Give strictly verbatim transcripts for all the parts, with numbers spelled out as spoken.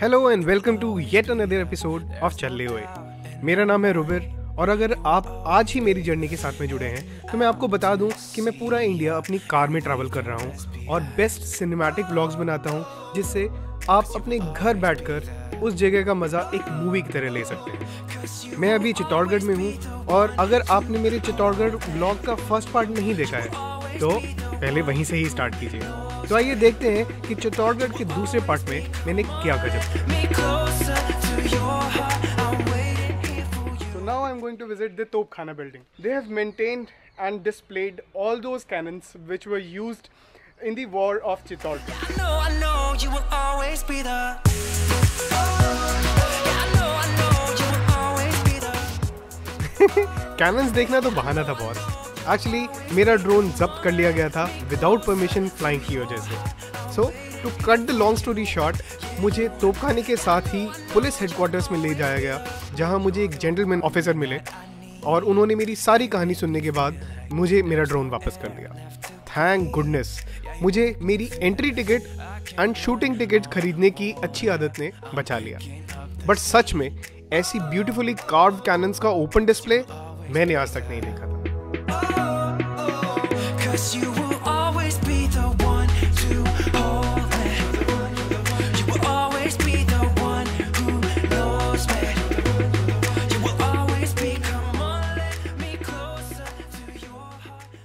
Hello and welcome to yet another episode of Chal Le ओए। मेरा नाम है रुबिर और अगर आप आज ही मेरी जर्नी के साथ में जुड़े हैं तो मैं आपको बता दूं कि मैं पूरा इंडिया अपनी कार में ट्रैवल कर रहा हूं और बेस्ट सिनेमैटिक व्लॉग्स बनाता हूं जिससे आप अपने घर बैठकर उस जगह का मज़ा एक मूवी की तरह ले सकते हैं। मैं अभी चित्तौड़गढ़ में हूँ और अगर आपने मेरे चित्तौड़गढ़ व्लॉग का फर्स्ट पार्ट नहीं देखा है तो पहले वहीं से ही स्टार्ट कीजिए। तो आइए देखते हैं कि चित्तौड़गढ़ के दूसरे पार्ट में मैंने क्या गजब। So now I'm going to visit the Topkhana building. They have maintained and displayed all those cannons which were used in the war of Chittorgarh. I know, I know, you will always be there. Cannons देखना तो बहाना था बहुत। Actually मेरा drone जब्त कर लिया गया था विदाउट परमिशन फ्लाइंग की वजह से। So to cut the long story short, मुझे तोपखाने के साथ ही पुलिस हेडक्वार्टर्स में ले जाया गया जहां मुझे एक जेंटलमैन ऑफिसर मिले और उन्होंने मेरी सारी कहानी सुनने के बाद मुझे मेरा ड्रोन वापस कर दिया। थैंक गुडनेस मुझे मेरी entry ticket and shooting ticket खरीदने की अच्छी आदत ने बचा लिया। बट सच में ऐसी ब्यूटिफुली कार्व्ड कैनन्स का ओपन डिस्प्ले मैंने आज तक नहीं देखा था। You will always be the one to hold me. You will always be the one who knows me. You will always be, come on, let me closer to your heart.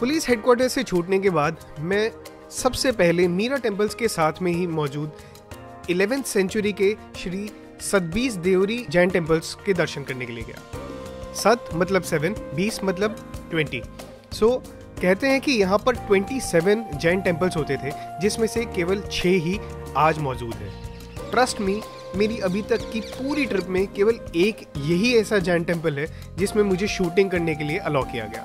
Police headquarter से छूटने के बाद मैं सबसे पहले Meera temples के साथ में ही मौजूद ग्यारहवीं सेंचुरी के श्री सतबीस देवरी जैन टेम्पल्स के दर्शन करने के लिए गया। सत मतलब सेवन, बीस मतलब ट्वेंटी। सो so, कहते हैं कि यहाँ पर सत्ताईस जैन टेम्पल्स होते थे जिसमें से केवल छः ही आज मौजूद है। ट्रस्ट मी, मेरी अभी तक की पूरी ट्रिप में केवल एक यही ऐसा जैन टेम्पल है जिसमें मुझे शूटिंग करने के लिए अलाउ किया गया।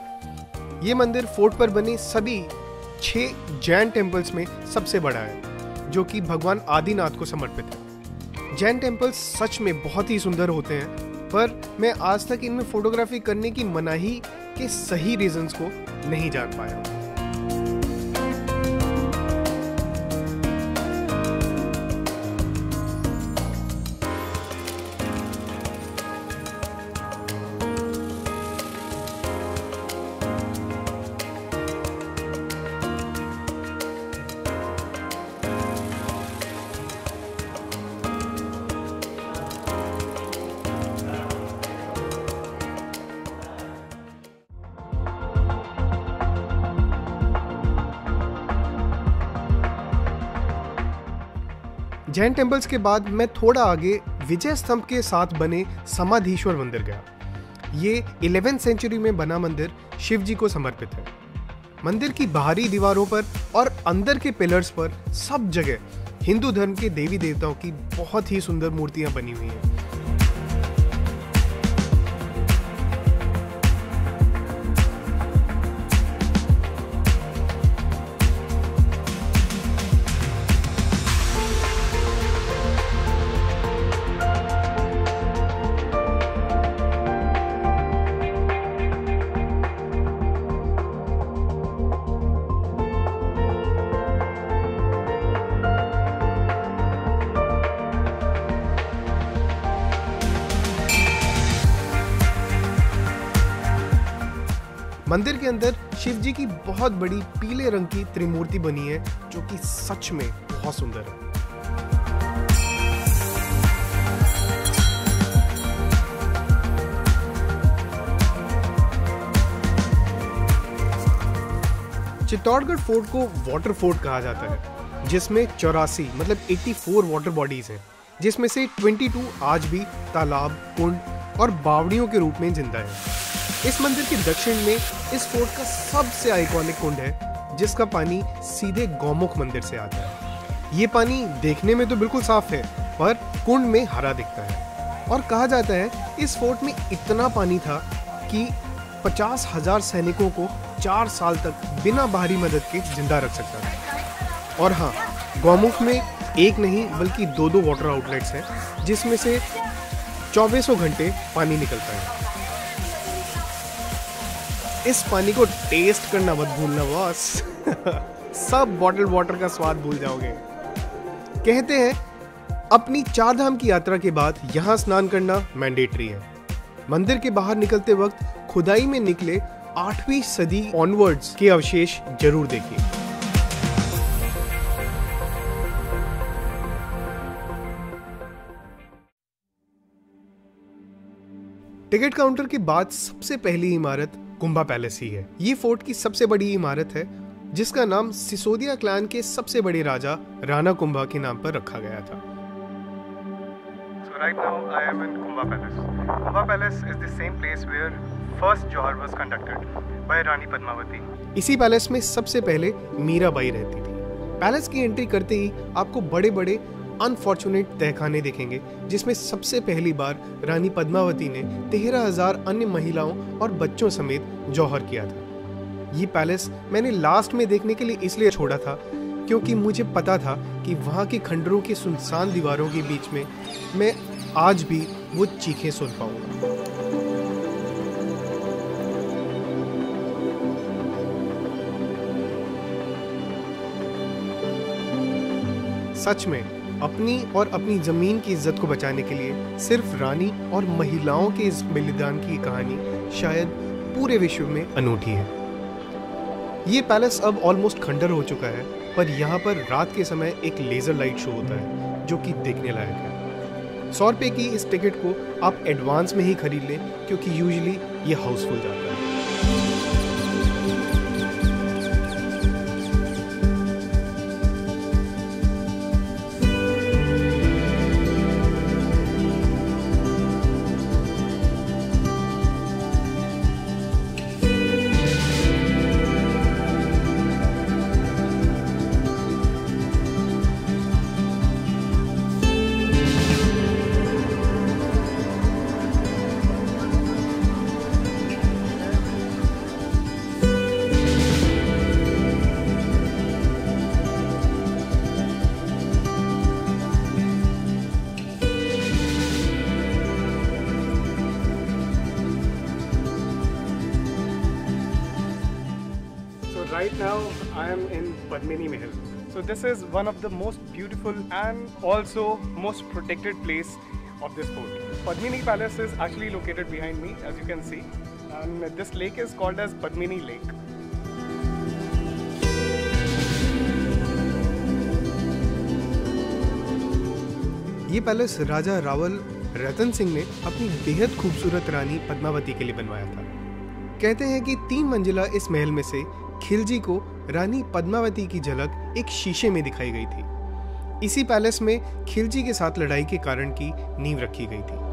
ये मंदिर फोर्ट पर बने सभी छः जैन टेम्पल्स में सबसे बड़ा है जो कि भगवान आदिनाथ को समर्पित है। जैन टेम्पल्स सच में बहुत ही सुंदर होते हैं पर मैं आज तक इनमें फोटोग्राफी करने की मनाही के सही रीजंस को नहीं जान पाया। जैन टेम्पल्स के बाद मैं थोड़ा आगे विजय स्तंभ के साथ बने समाधीश्वर मंदिर गया। ये ग्यारहवीं सेंचुरी में बना मंदिर शिव जी को समर्पित है। मंदिर की बाहरी दीवारों पर और अंदर के पिलर्स पर सब जगह हिंदू धर्म के देवी देवताओं की बहुत ही सुंदर मूर्तियां बनी हुई हैं। मंदिर के अंदर शिव जी की बहुत बड़ी पीले रंग की त्रिमूर्ति बनी है जो कि सच में बहुत सुंदर है। चित्तौड़गढ़ फोर्ट को वाटर फोर्ट कहा जाता है जिसमें चौरासी मतलब चौरासी वाटर बॉडीज हैं जिसमें से बाईस आज भी तालाब, कुंड और बावड़ियों के रूप में जिंदा है। इस मंदिर के दक्षिण में इस फोर्ट का सबसे आइकॉनिक कुंड है जिसका पानी सीधे गौमुख मंदिर से आता है। ये पानी देखने में तो बिल्कुल साफ है पर कुंड में हरा दिखता है और कहा जाता है इस फोर्ट में इतना पानी था कि पचास हजार सैनिकों को चार साल तक बिना बाहरी मदद के जिंदा रख सकता था। और हाँ, गौमुख में एक नहीं बल्कि दो दो वाटर आउटलेट्स हैं जिसमें से चौबीसों घंटे पानी निकलता है। इस पानी को टेस्ट करना मत भूलना बॉस। सब बॉटल वाटर का स्वाद भूल जाओगे। कहते हैं अपनी चार धाम की यात्रा के बाद यहाँ स्नान करना मैंडेटरी है। मंदिर के बाहर निकलते वक्त खुदाई में निकले आठवीं सदी ऑनवर्ड्स के अवशेष जरूर देखिए। टिकट काउंटर के बाद सबसे पहली इमारत कुंभा पैलेस ही है। ये फोर्ट की सबसे बड़ी इमारत है जिसका नाम सिसोदिया क्लान के सबसे बड़े राजा राणा कुंभा के नाम पर रखा गया था। Right now I am in Kumbha Palace. Kumbha Palace is the same place where first Johar was conducted by Rani Padmavati. इसी पैलेस में सबसे पहले मीराबाई रहती थी। पैलेस की एंट्री करते ही आपको बड़े-बड़े अनफॉर्चुनेट तहखाने देखेंगे जिसमें सबसे पहली बार रानी पद्मावती ने तेरह हजार अन्य महिलाओं और बच्चों समेत जौहर किया था। ये पैलेस मैंने लास्ट में देखने के लिए इसलिए छोड़ा था क्योंकि मुझे पता था कि वहाँ के खंडरों की सुनसान दीवारों के बीच में मैं आज भी वो चीखें सुन पाऊंगा। सच में अपनी और अपनी जमीन की इज्जत को बचाने के लिए सिर्फ रानी और महिलाओं के इस बलिदान की कहानी शायद पूरे विश्व में अनूठी है। ये पैलेस अब ऑलमोस्ट खंडर हो चुका है पर यहाँ पर रात के समय एक लेज़र लाइट शो होता है जो कि देखने लायक है। सौ रुपये की इस टिकट को आप एडवांस में ही खरीद लें क्योंकि यूजुअली ये हाउसफुल जाता है। Right now I am in Padmini Mahal. So this is one of the most beautiful and also most protected place of this fort. Padmini Palace is actually located behind me as you can see and this lake is called as Padmini Lake. ये palace Raja Rawal Ratan Singh ने अपनी बेहद खूबसूरत रानी पद्मावती के लिए बनवाया था। कहते हैं कि तीन मंजिला इस महल में से खिलजी को रानी पद्मावती की झलक एक शीशे में दिखाई गई थी। इसी पैलेस में खिलजी के साथ लड़ाई के कारण की नींव रखी गई थी।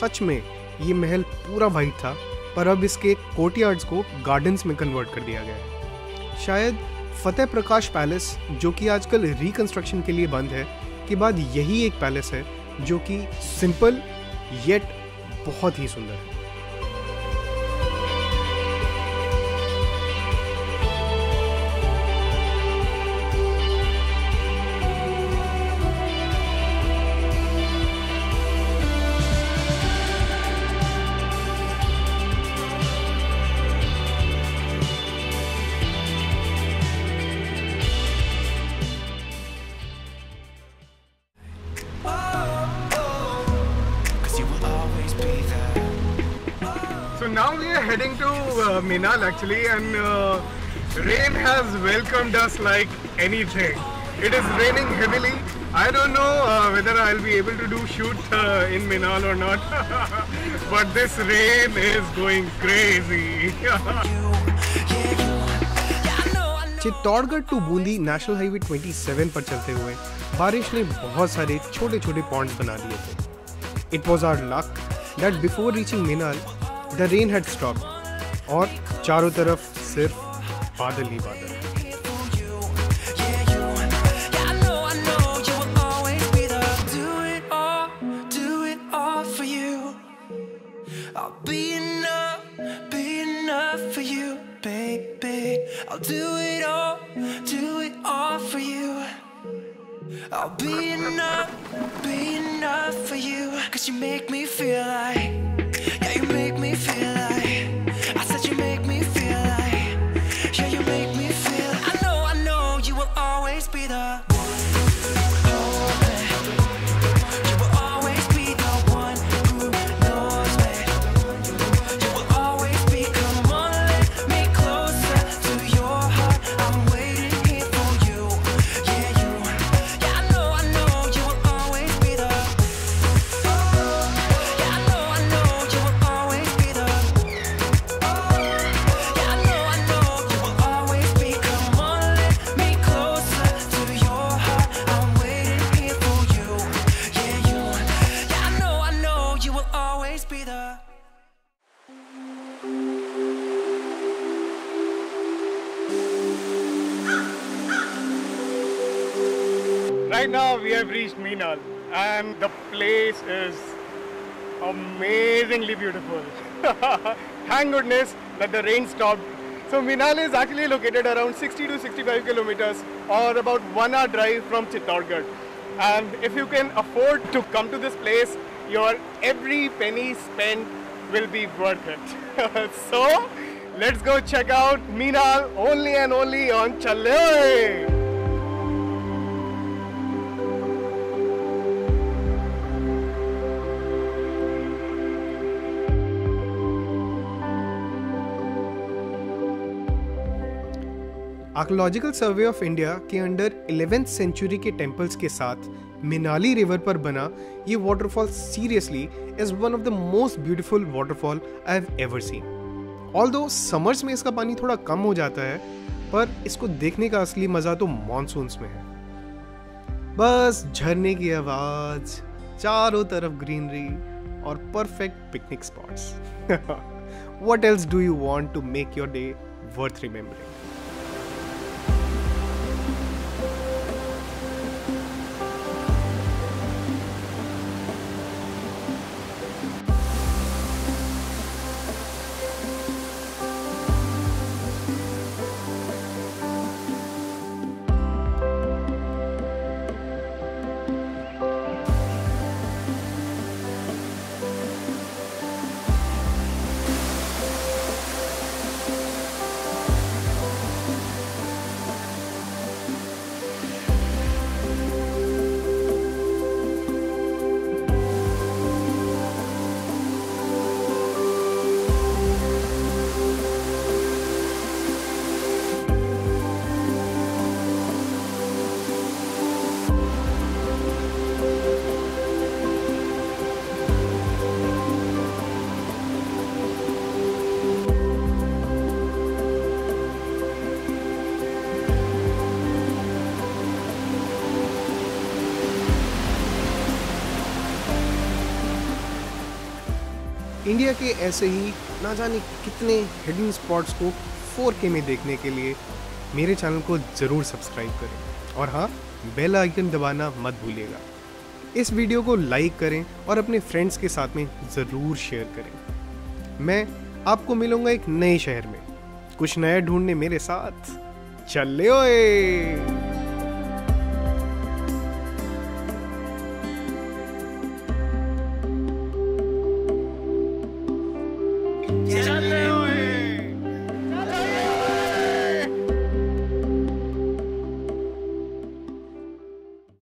सच में ये महल पूरा वाइट था पर अब इसके कोर्टयार्ड्स को गार्डन्स में कन्वर्ट कर दिया गया है। शायद फतेह प्रकाश पैलेस जो कि आजकल रिकंस्ट्रक्शन के लिए बंद है के बाद यही एक पैलेस है जो कि सिंपल येट बहुत ही सुंदर है। Now we are heading to uh, Menal actually and uh, rain has welcomed us like anything. It is raining heavily. I don't know uh, whether I'll be able to do shoot uh, in Menal or not but this rain is going crazy. Chittorgarh to Bundi national highway सत्ताईस पर चलते हुए बारिश ने बहुत सारे छोटे-छोटे Pond's बना दिए थे। It was our luck that before reaching Menal The rain had stopped और चारों तरफ सिर्फ बादल ही बादल। baby. I'll do it all, do it all for you. I'll be enough, be enough for you. Cause you make me feel like, yeah, you make me feel like. I said you make me feel like, yeah, you make me feel. I know, I know, you will always be the Right now we have reached Menal and the place is amazingly beautiful. Thank goodness that the rain stopped. So Menal is actually located around sixty to sixty-five kilometers or about one hour drive from Chittorgarh. And if you can afford to come to this place, your every penny spent will be worth it. So let's go check out Menal only and only on Chal Le Oye. Archaeological survey of India के under eleventh century के temples के साथ Menali river पर बना ये waterfall seriously is one of the most beautiful waterfall I have ever seen. Although summers में इसका पानी थोड़ा कम हो जाता है, पर इसको देखने का असली मज़ा तो मानसून्स में है। बस झरने की आवाज़, चारों तरफ ग्रीनरी और perfect picnic spots. What else do you want to make your day worth remembering. India के ऐसे ही ना जाने कितने हिडन स्पॉट्स को फोर के में देखने के लिए मेरे चैनल को ज़रूर सब्सक्राइब करें और हाँ, बेल आइकन दबाना मत भूलिएगा। इस वीडियो को लाइक करें और अपने फ्रेंड्स के साथ में ज़रूर शेयर करें। मैं आपको मिलूँगा एक नए शहर में कुछ नया ढूंढने मेरे साथ। चल ले ओए।